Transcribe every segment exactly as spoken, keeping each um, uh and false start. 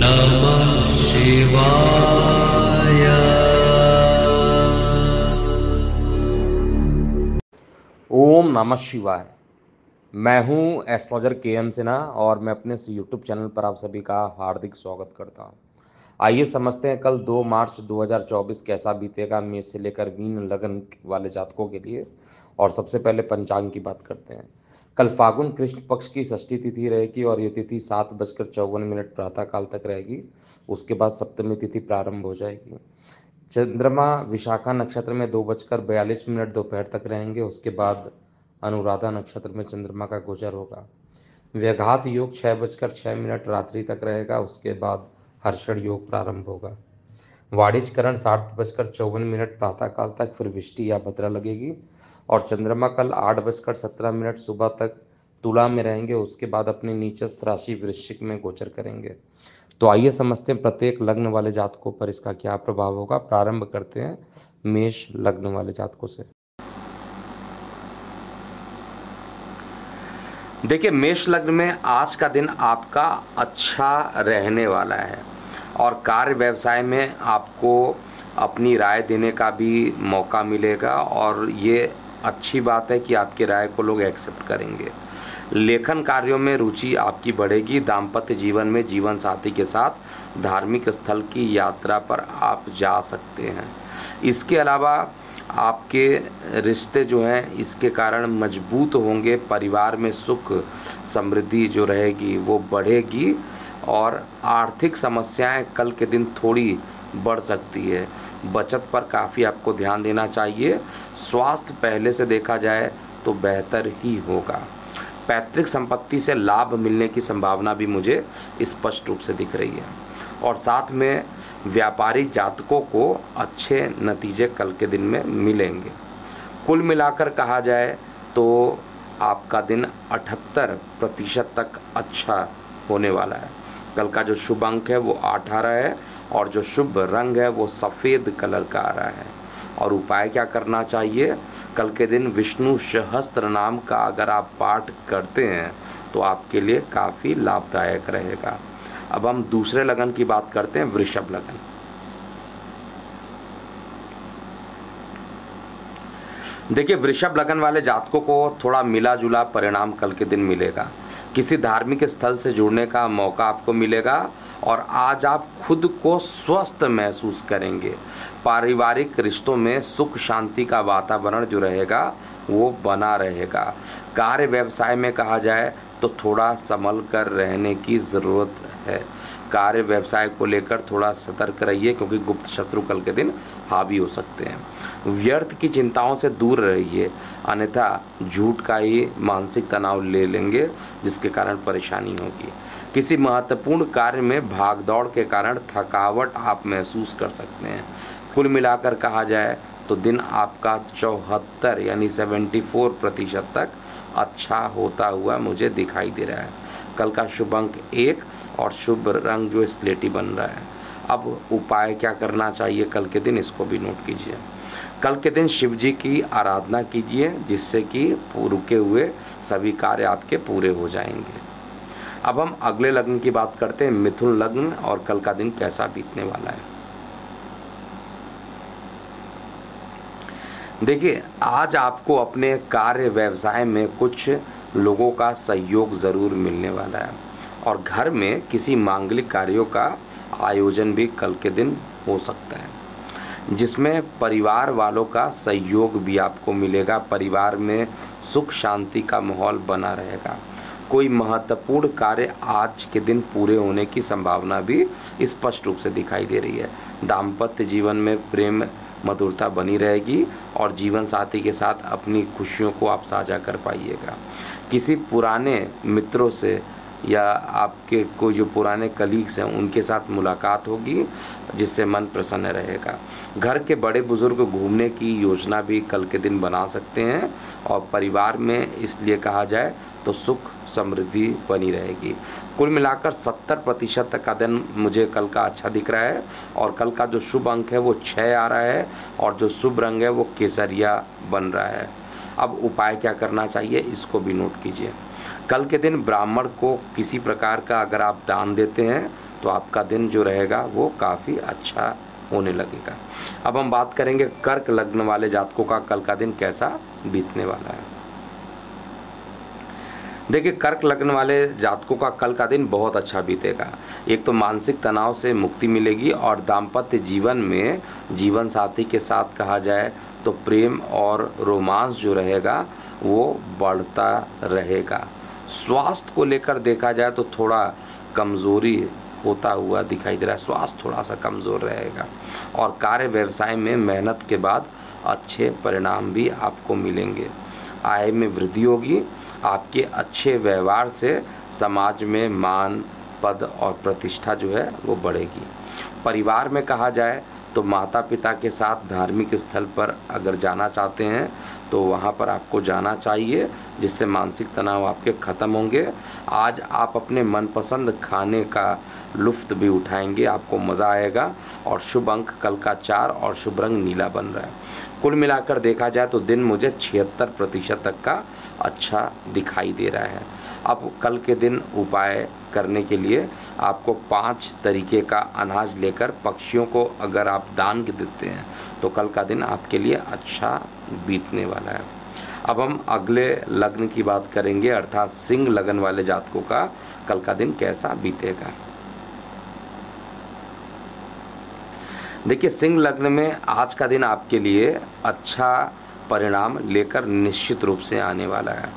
नमः शिवाय। ओम नमः शिवाय। मैं हूं एस्ट्रोलॉजर के एम सिन्हा और मैं अपने यूट्यूब चैनल पर आप सभी का हार्दिक स्वागत करता हूं। आइए समझते हैं कल दो मार्च दो हज़ार चौबीस कैसा बीतेगा मेष से लेकर मीन लगन वाले जातकों के लिए। और सबसे पहले पंचांग की बात करते हैं। कल फागुन कृष्ण पक्ष की षष्ठी तिथि रहेगी और ये तिथि सात बजकर चौवन मिनट प्रातः काल तक रहेगी। उसके बाद सप्तमी तिथि प्रारंभ हो जाएगी। चंद्रमा विशाखा नक्षत्र में दो बजकर बयालीस मिनट दोपहर तक रहेंगे। उसके बाद अनुराधा नक्षत्र में चंद्रमा का गोचर होगा। व्याघात योग छः बजकर छः मिनट रात्रि तक रहेगा। उसके बाद हर्षण योग प्रारंभ होगा। वाणिज्यकरण सात बजकर चौवन मिनट प्रातः काल तक, फिर विष्टि या भद्रा लगेगी और चंद्रमा कल आठ बजकर सत्रह मिनट सुबह तक तुला में रहेंगे। उसके बाद अपने नीचस्थ राशि वृश्चिक में गोचर करेंगे। तो आइए समझते हैं प्रत्येक लग्न वाले जातकों पर इसका क्या प्रभाव होगा। प्रारंभ करते हैं मेष लग्न वाले जातकों से। देखिए मेष लग्न में आज का दिन आपका अच्छा रहने वाला है और कार्य व्यवसाय में आपको अपनी राय देने का भी मौका मिलेगा और ये अच्छी बात है कि आपकी राय को लोग एक्सेप्ट करेंगे। लेखन कार्यों में रुचि आपकी बढ़ेगी। दाम्पत्य जीवन में जीवन साथी के साथ धार्मिक स्थल की यात्रा पर आप जा सकते हैं। इसके अलावा आपके रिश्ते जो हैं इसके कारण मजबूत होंगे। परिवार में सुख समृद्धि जो रहेगी वो बढ़ेगी और आर्थिक समस्याएं कल के दिन थोड़ी बढ़ सकती है। बचत पर काफ़ी आपको ध्यान देना चाहिए। स्वास्थ्य पहले से देखा जाए तो बेहतर ही होगा। पैतृक संपत्ति से लाभ मिलने की संभावना भी मुझे स्पष्ट रूप से दिख रही है और साथ में व्यापारिक जातकों को अच्छे नतीजे कल के दिन में मिलेंगे। कुल मिलाकर कहा जाए तो आपका दिन अठहत्तर प्रतिशत तक अच्छा होने वाला है। कल का जो शुभ अंक है वो अठारह है और जो शुभ रंग है वो सफ़ेद कलर का आ रहा है। और उपाय क्या करना चाहिए, कल के दिन विष्णु सहस्त्र नाम का अगर आप पाठ करते हैं तो आपके लिए काफ़ी लाभदायक रहेगा। अब हम दूसरे लगन की बात करते हैं, वृषभ लगन। देखिए वृषभ लगन वाले जातकों को थोड़ा मिला जुला परिणाम कल के दिन मिलेगा। किसी धार्मिक स्थल से जुड़ने का मौका आपको मिलेगा और आज आप खुद को स्वस्थ महसूस करेंगे। पारिवारिक रिश्तों में सुख शांति का वातावरण जो रहेगा वो बना रहेगा। कार्य व्यवसाय में कहा जाए तो थोड़ा संभल कर रहने की ज़रूरत है। कार्य व्यवसाय को लेकर थोड़ा सतर्क रहिए क्योंकि गुप्त शत्रु कल के दिन हावी हो सकते हैं। व्यर्थ की चिंताओं से दूर रहिए अन्यथा झूठ का ही मानसिक तनाव ले लेंगे जिसके कारण परेशानी होगी। किसी महत्वपूर्ण कार्य में भागदौड़ के कारण थकावट आप महसूस कर सकते हैं। कुल मिलाकर कहा जाए तो दिन आपका चौहत्तर यानी सेवेंटी फोर प्रतिशत तक अच्छा होता हुआ मुझे दिखाई दे रहा है। कल का शुभ अंक एक और शुभ रंग जो स्लेटी बन रहा है। अब उपाय क्या करना चाहिए कल के दिन, इसको भी नोट कीजिए। कल के दिन शिव जी की आराधना कीजिए जिससे कि रुके हुए सभी कार्य आपके पूरे हो जाएंगे। अब हम अगले लग्न की बात करते हैं, मिथुन लग्न, और कल का दिन कैसा बीतने वाला है। देखिए आज आपको अपने कार्य व्यवसाय में कुछ लोगों का सहयोग ज़रूर मिलने वाला है और घर में किसी मांगलिक कार्यों का आयोजन भी कल के दिन हो सकता है जिसमें परिवार वालों का सहयोग भी आपको मिलेगा। परिवार में सुख शांति का माहौल बना रहेगा। कोई महत्वपूर्ण कार्य आज के दिन पूरे होने की संभावना भी स्पष्ट रूप से दिखाई दे रही है। दाम्पत्य जीवन में प्रेम मधुरता बनी रहेगी और जीवन साथी के साथ अपनी खुशियों को आप साझा कर पाइएगा। किसी पुराने मित्रों से या आपके कोई जो पुराने कलीग्स हैं उनके साथ मुलाकात होगी जिससे मन प्रसन्न रहेगा। घर के बड़े बुजुर्ग घूमने की योजना भी कल के दिन बना सकते हैं और परिवार में इसलिए कहा जाए तो सुख समृद्धि बनी रहेगी। कुल मिलाकर सत्तर प्रतिशत तक का दिन मुझे कल का अच्छा दिख रहा है और कल का जो शुभ अंक है वो छः आ रहा है और जो शुभ रंग है वो केसरिया बन रहा है। अब उपाय क्या करना चाहिए इसको भी नोट कीजिए। कल के दिन ब्राह्मण को किसी प्रकार का अगर आप दान देते हैं तो आपका दिन जो रहेगा वो काफ़ी अच्छा होने लगेगा। अब हम बात करेंगे कर्क लग्न वाले जातकों का कल का दिन कैसा बीतने वाला है। देखिए, कर्क लग्न वाले जातकों का कल का दिन बहुत अच्छा बीतेगा। एक तो मानसिक तनाव से मुक्ति मिलेगी और दाम्पत्य जीवन में जीवन साथी के साथ कहा जाए तो प्रेम और रोमांस जो रहेगा वो बढ़ता रहेगा। स्वास्थ्य को लेकर देखा जाए तो थोड़ा कमज़ोरी होता हुआ दिखाई दे रहा है, स्वास्थ्य थोड़ा सा कमज़ोर रहेगा। और कार्य व्यवसाय में मेहनत के बाद अच्छे परिणाम भी आपको मिलेंगे। आय में वृद्धि होगी। आपके अच्छे व्यवहार से समाज में मान, पद और प्रतिष्ठा जो है वो बढ़ेगी। परिवार में कहा जाए तो माता पिता के साथ धार्मिक स्थल पर अगर जाना चाहते हैं तो वहाँ पर आपको जाना चाहिए, जिससे मानसिक तनाव आपके ख़त्म होंगे। आज आप अपने मनपसंद खाने का लुफ्त भी उठाएंगे, आपको मज़ा आएगा। और शुभ अंक कल का चार और शुभ रंग नीला बन रहा है। कुल मिलाकर देखा जाए तो दिन मुझे छिहत्तर प्रतिशत तक का अच्छा दिखाई दे रहा है। अब कल के दिन उपाय करने के लिए आपको पाँच तरीके का अनाज लेकर पक्षियों को अगर आप दान देते हैं तो कल का दिन आपके लिए अच्छा बीतने वाला है। अब हम अगले लग्न की बात करेंगे, अर्थात सिंह लगन वाले जातकों का कल का दिन कैसा बीतेगा। देखिए, सिंह लग्न में आज का दिन आपके लिए अच्छा परिणाम लेकर निश्चित रूप से आने वाला है।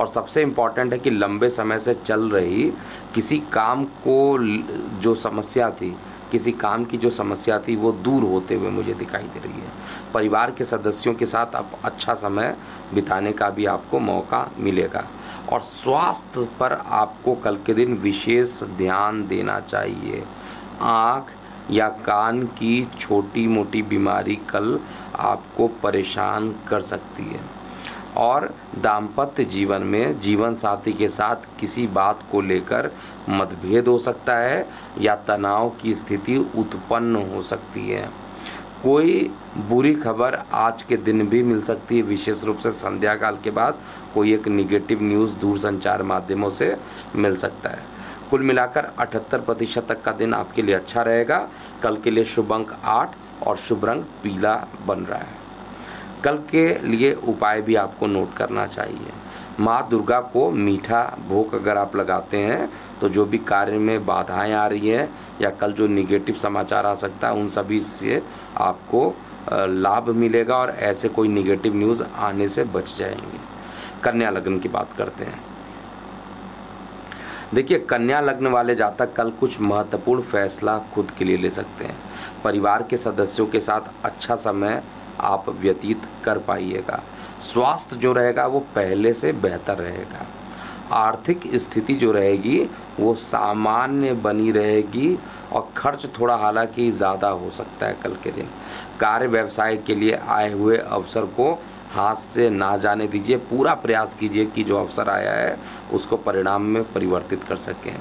और सबसे इम्पॉर्टेंट है कि लंबे समय से चल रही किसी काम को जो समस्या थी किसी काम की जो समस्या थी वो दूर होते हुए मुझे दिखाई दे रही है। परिवार के सदस्यों के साथ अब अच्छा समय बिताने का भी आपको मौका मिलेगा। और स्वास्थ्य पर आपको कल के दिन विशेष ध्यान देना चाहिए। आँख या कान की छोटी मोटी बीमारी कल आपको परेशान कर सकती है। और दाम्पत्य जीवन में जीवन साथी के साथ किसी बात को लेकर मतभेद हो सकता है या तनाव की स्थिति उत्पन्न हो सकती है। कोई बुरी खबर आज के दिन भी मिल सकती है, विशेष रूप से संध्या काल के बाद कोई एक निगेटिव न्यूज़ दूरसंचार माध्यमों से मिल सकता है। कुल मिलाकर अठहत्तर प्रतिशत तक का दिन आपके लिए अच्छा रहेगा। कल के लिए शुभ अंक आठ और शुभ रंग पीला बन रहा है। कल के लिए उपाय भी आपको नोट करना चाहिए। माँ दुर्गा को मीठा भोग अगर आप लगाते हैं तो जो भी कार्य में बाधाएं आ रही हैं या कल जो निगेटिव समाचार आ सकता है उन सभी से आपको लाभ मिलेगा और ऐसे कोई निगेटिव न्यूज़ आने से बच जाएंगे। कन्या लग्न की बात करते हैं। देखिए, कन्या लग्न वाले जातक कल कुछ महत्वपूर्ण फैसला खुद के लिए ले सकते हैं। परिवार के सदस्यों के साथ अच्छा समय आप व्यतीत कर पाइएगा। स्वास्थ्य जो रहेगा वो पहले से बेहतर रहेगा। आर्थिक स्थिति जो रहेगी वो सामान्य बनी रहेगी और खर्च थोड़ा हालांकि ज़्यादा हो सकता है कल के दिन। कार्य व्यवसाय के लिए आए हुए अवसर को हाथ से ना जाने दीजिए, पूरा प्रयास कीजिए कि जो अवसर आया है उसको परिणाम में परिवर्तित कर सकें।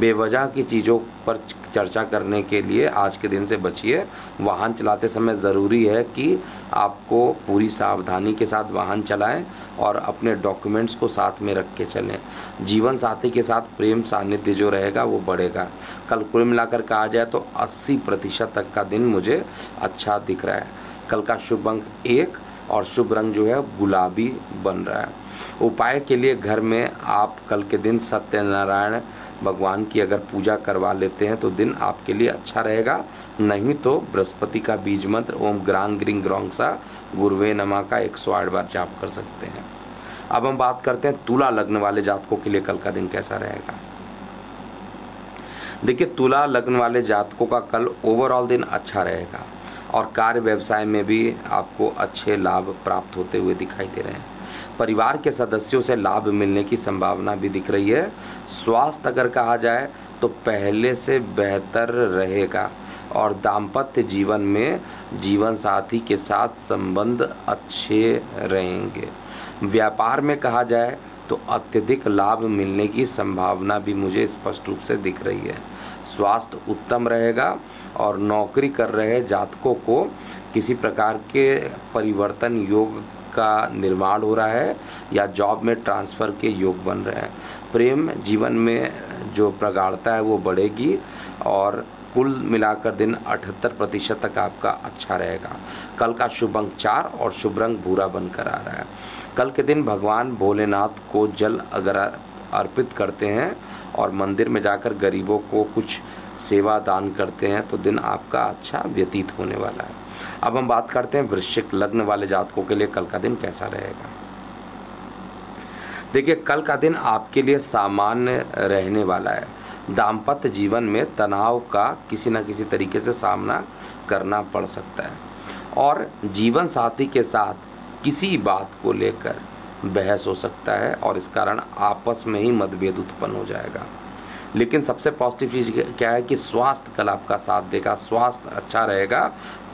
बेवजह की चीज़ों पर चर्चा करने के लिए आज के दिन से बचिए। वाहन चलाते समय ज़रूरी है कि आपको पूरी सावधानी के साथ वाहन चलाएं और अपने डॉक्यूमेंट्स को साथ में रख के चलें। जीवन साथी के साथ प्रेम सानिध्य जो रहेगा वो बढ़ेगा। कल कुल मिलाकर कहा जाए तो अस्सी प्रतिशत तक का दिन मुझे अच्छा दिख रहा है। कल का शुभ अंक एक और शुभ रंग जो है गुलाबी बन रहा है। उपाय के लिए घर में आप कल के दिन सत्यनारायण भगवान की अगर पूजा करवा लेते हैं तो दिन आपके लिए अच्छा रहेगा। नहीं तो बृहस्पति का बीज मंत्र ओम ग्रांग ग्रींग ग्रोंग सा गुरुवे नमः का एक सौ आठ बार जाप कर सकते हैं। अब हम बात करते हैं तुला लग्न वाले जातकों के लिए कल का दिन कैसा रहेगा। देखिए, तुला लग्न वाले जातकों का कल ओवरऑल दिन अच्छा रहेगा और कार्य व्यवसाय में भी आपको अच्छे लाभ प्राप्त होते हुए दिखाई दे रहे हैं। परिवार के सदस्यों से लाभ मिलने की संभावना भी दिख रही है। स्वास्थ्य अगर कहा जाए तो पहले से बेहतर रहेगा और दाम्पत्य जीवन में जीवन साथी के साथ संबंध अच्छे रहेंगे। व्यापार में कहा जाए तो अत्यधिक लाभ मिलने की संभावना भी मुझे स्पष्ट रूप से दिख रही है। स्वास्थ्य उत्तम रहेगा और नौकरी कर रहे जातकों को किसी प्रकार के परिवर्तन योग का निर्माण हो रहा है या जॉब में ट्रांसफ़र के योग बन रहे हैं। प्रेम जीवन में जो प्रगाढ़ता है वो बढ़ेगी और कुल मिलाकर दिन अठहत्तर प्रतिशत तक आपका अच्छा रहेगा। कल का शुभ अंक चार और शुभ रंग भूरा बनकर आ रहा है। कल के दिन भगवान भोलेनाथ को जल अगर अर्पित करते हैं और मंदिर में जाकर गरीबों को कुछ सेवा दान करते हैं तो दिन आपका अच्छा व्यतीत होने वाला है। अब हम बात करते हैं वृश्चिक लग्न वाले जातकों के लिए कल का दिन कैसा रहेगा। देखिए, कल का दिन आपके लिए सामान्य रहने वाला है। दाम्पत्य जीवन में तनाव का किसी न किसी तरीके से सामना करना पड़ सकता है और जीवन साथी के साथ किसी बात को लेकर बहस हो सकता है और इस कारण आपस में ही मतभेद उत्पन्न हो जाएगा। लेकिन सबसे पॉजिटिव चीज़ क्या है कि स्वास्थ्य कल आपका साथ देगा, स्वास्थ्य अच्छा रहेगा,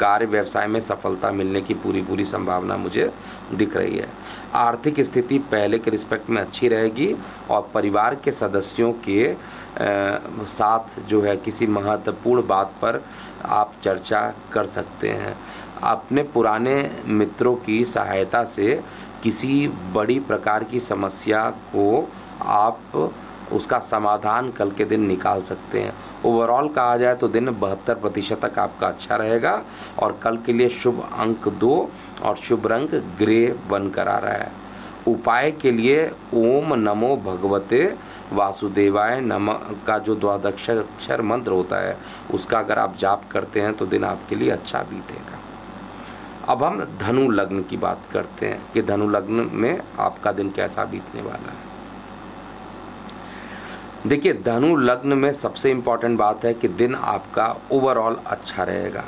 कार्य व्यवसाय में सफलता मिलने की पूरी पूरी संभावना मुझे दिख रही है। आर्थिक स्थिति पहले के रिस्पेक्ट में अच्छी रहेगी और परिवार के सदस्यों के आ, साथ जो है किसी महत्वपूर्ण बात पर आप चर्चा कर सकते हैं। अपने पुराने मित्रों की सहायता से किसी बड़ी प्रकार की समस्या को आप उसका समाधान कल के दिन निकाल सकते हैं। ओवरऑल कहा जाए तो दिन बहत्तर प्रतिशत तक आपका अच्छा रहेगा और कल के लिए शुभ अंक दो और शुभ रंग ग्रे बन कर आ रहा है। उपाय के लिए ओम नमो भगवते वासुदेवाय नमः का जो द्वादशाक्षर मंत्र होता है उसका अगर आप जाप करते हैं तो दिन आपके लिए अच्छा बीतेगा। अब हम धनु लग्न की बात करते हैं कि धनु लग्न में आपका दिन कैसा बीतने वाला है। देखिए, धनु लग्न में सबसे इम्पॉर्टेंट बात है कि दिन आपका ओवरऑल अच्छा रहेगा।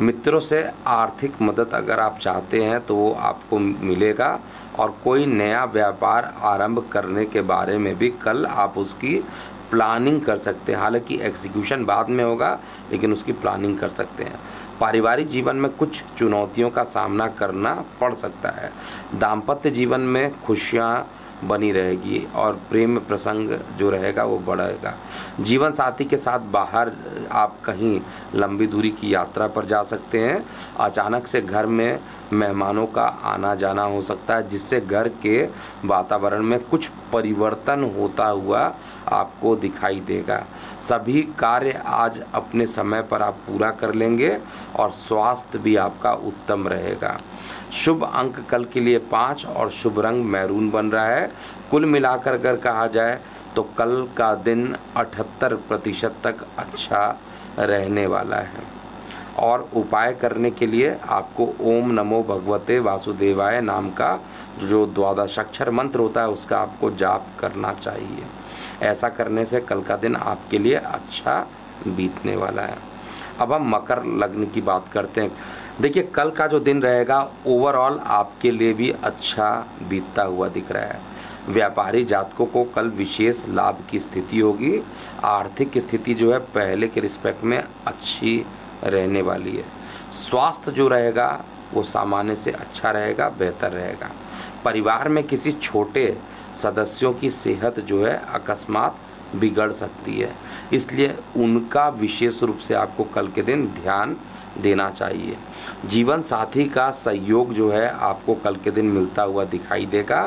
मित्रों से आर्थिक मदद अगर आप चाहते हैं तो वो आपको मिलेगा और कोई नया व्यापार आरंभ करने के बारे में भी कल आप उसकी प्लानिंग कर सकते हैं। हालांकि एग्जीक्यूशन बाद में होगा लेकिन उसकी प्लानिंग कर सकते हैं। पारिवारिक जीवन में कुछ चुनौतियों का सामना करना पड़ सकता है। दाम्पत्य जीवन में खुशियाँ बनी रहेगी और प्रेम प्रसंग जो रहेगा वो बढ़ेगा। जीवन साथी के साथ बाहर आप कहीं लंबी दूरी की यात्रा पर जा सकते हैं। अचानक से घर में मेहमानों का आना जाना हो सकता है जिससे घर के वातावरण में कुछ परिवर्तन होता हुआ आपको दिखाई देगा। सभी कार्य आज अपने समय पर आप पूरा कर लेंगे और स्वास्थ्य भी आपका उत्तम रहेगा। शुभ अंक कल के लिए पाँच और शुभ रंग मैरून बन रहा है। कुल मिलाकर अगर कहा जाए तो कल का दिन अठहत्तर प्रतिशत तक अच्छा रहने वाला है और उपाय करने के लिए आपको ओम नमो भगवते वासुदेवाय नाम का जो द्वादशाक्षर मंत्र होता है उसका आपको जाप करना चाहिए। ऐसा करने से कल का दिन आपके लिए अच्छा बीतने वाला है। अब हम मकर लग्न की बात करते हैं। देखिए, कल का जो दिन रहेगा ओवरऑल आपके लिए भी अच्छा बीतता हुआ दिख रहा है। व्यापारी जातकों को कल विशेष लाभ की स्थिति होगी। आर्थिक स्थिति जो है पहले के रिस्पेक्ट में अच्छी रहने वाली है। स्वास्थ्य जो रहेगा वो सामान्य से अच्छा रहेगा, बेहतर रहेगा। परिवार में किसी छोटे सदस्यों की सेहत जो है अकस्मात बिगड़ सकती है, इसलिए उनका विशेष रूप से आपको कल के दिन ध्यान देना चाहिए। जीवन साथी का सहयोग जो है आपको कल के दिन मिलता हुआ दिखाई देगा।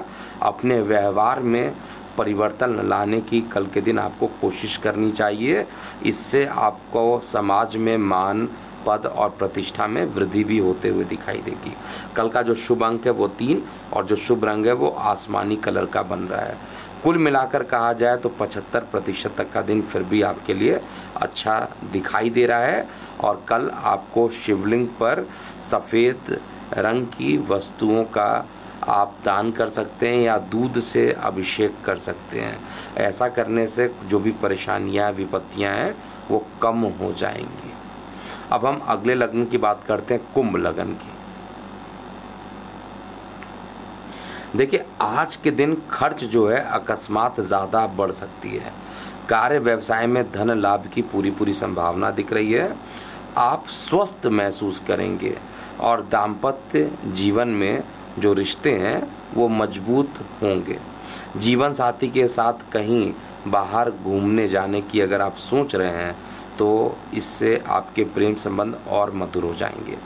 अपने व्यवहार में परिवर्तन लाने की कल के दिन आपको कोशिश करनी चाहिए। इससे आपको समाज में मान, पद और प्रतिष्ठा में वृद्धि भी होते हुए दिखाई देगी। कल का जो शुभ अंक है वो तीन और जो शुभ रंग है वो आसमानी कलर का बन रहा है। कुल मिलाकर कहा जाए तो पचहत्तर प्रतिशत तक का दिन फिर भी आपके लिए अच्छा दिखाई दे रहा है और कल आपको शिवलिंग पर सफ़ेद रंग की वस्तुओं का आप दान कर सकते हैं या दूध से अभिषेक कर सकते हैं। ऐसा करने से जो भी परेशानियां, विपत्तियां हैं वो कम हो जाएंगी। अब हम अगले लग्न की बात करते हैं, कुंभ लग्न की। देखिए, आज के दिन खर्च जो है अकस्मात ज़्यादा बढ़ सकती है। कार्य व्यवसाय में धन लाभ की पूरी पूरी संभावना दिख रही है। आप स्वस्थ महसूस करेंगे और दाम्पत्य जीवन में जो रिश्ते हैं वो मजबूत होंगे। जीवन साथी के साथ कहीं बाहर घूमने जाने की अगर आप सोच रहे हैं तो इससे आपके प्रेम संबंध और मधुर हो जाएंगे।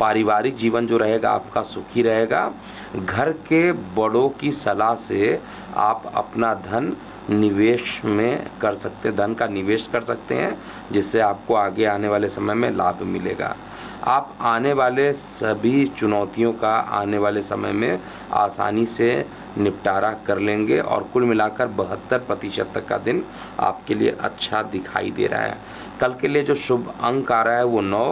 पारिवारिक जीवन जो रहेगा आपका सुखी रहेगा। घर के बड़ों की सलाह से आप अपना धन निवेश में कर सकते हैं, धन का निवेश कर सकते हैं, जिससे आपको आगे आने वाले समय में लाभ मिलेगा। आप आने वाले सभी चुनौतियों का आने वाले समय में आसानी से निपटारा कर लेंगे और कुल मिलाकर बहत्तर प्रतिशत तक का दिन आपके लिए अच्छा दिखाई दे रहा है। कल के लिए जो शुभ अंक आ रहा है वो नौ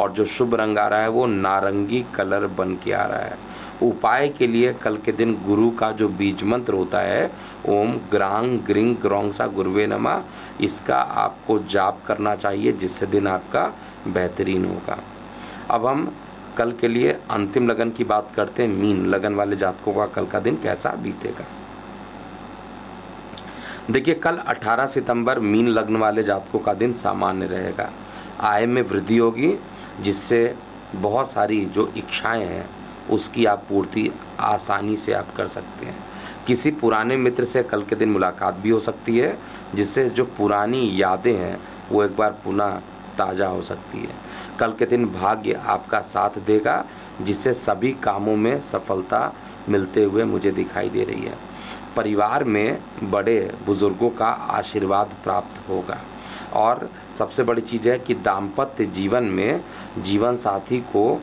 और जो शुभ रंग आ रहा है वो नारंगी कलर बन के आ रहा है। उपाय के लिए कल के दिन गुरु का जो बीज मंत्र होता है ओम ग्रांग ग्रिंग ग्रोंग सा गुरुवे नमः, इसका आपको जाप करना चाहिए, जिससे दिन आपका बेहतरीन होगा। अब हम कल के लिए अंतिम लगन की बात करते हैं। मीन लगन वाले जातकों का कल का दिन कैसा बीतेगा? देखिए, कल अठारह सितंबर मीन लग्न वाले जातकों का दिन सामान्य रहेगा। आय में वृद्धि होगी, जिससे बहुत सारी जो इच्छाएं हैं उसकी आप पूर्ति आसानी से आप कर सकते हैं। किसी पुराने मित्र से कल के दिन मुलाकात भी हो सकती है, जिससे जो पुरानी यादें हैं वो एक बार पुनः ताज़ा हो सकती है। कल के दिन भाग्य आपका साथ देगा, जिससे सभी कामों में सफलता मिलते हुए मुझे दिखाई दे रही है। परिवार में बड़े बुजुर्गों का आशीर्वाद प्राप्त होगा और सबसे बड़ी चीज़ है कि दाम्पत्य जीवन में जीवन साथी को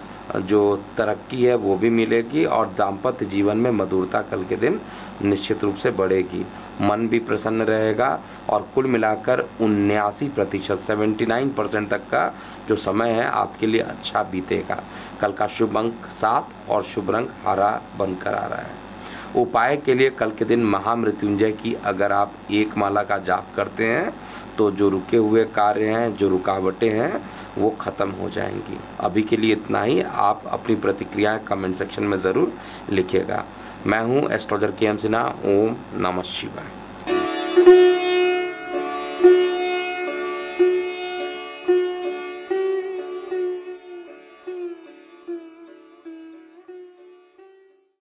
जो तरक्की है वो भी मिलेगी और दाम्पत्य जीवन में मधुरता कल के दिन निश्चित रूप से बढ़ेगी। मन भी प्रसन्न रहेगा और कुल मिलाकर उन्यासी प्रतिशत सेवेंटी नाइन परसेंट तक का जो समय है आपके लिए अच्छा बीतेगा। कल का शुभ अंक सात और शुभ रंग हरा बनकर आ रहा है। उपाय के लिए कल के दिन महामृत्युंजय की अगर आप एक माला का जाप करते हैं तो जो रुके हुए कार्य हैं, जो रुकावटें हैं वो ख़त्म हो जाएंगी। अभी के लिए इतना ही। आप अपनी प्रतिक्रियाएं कमेंट सेक्शन में ज़रूर लिखिएगा। मैं हूं एस्ट्रोलॉजर के एम सिन्हा। ओम नमः शिवाय।